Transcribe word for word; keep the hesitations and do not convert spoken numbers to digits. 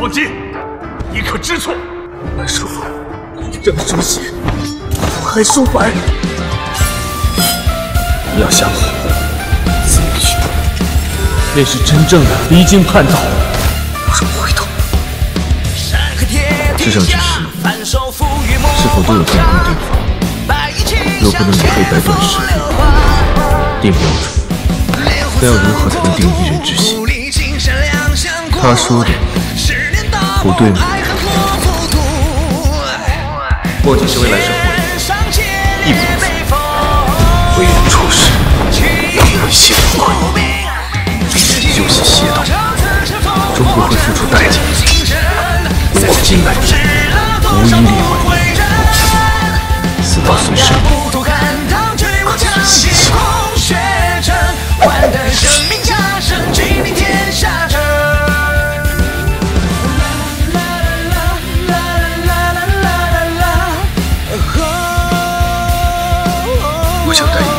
王吉，你可知错？叔父，让主席苦寒松怀。你要想好，自己去。那是真正的离经叛道，有什么回头？这场之事是否都有共同对方？ 若不能以黑白断事，定不了主，那要如何才能定一人之心？他说的不对吗？或许是未来社会，亦不能为人处事，要有一些崩溃，有些邪道，终归会付出代价。古往今来，无一例外，死到随身。 我想带。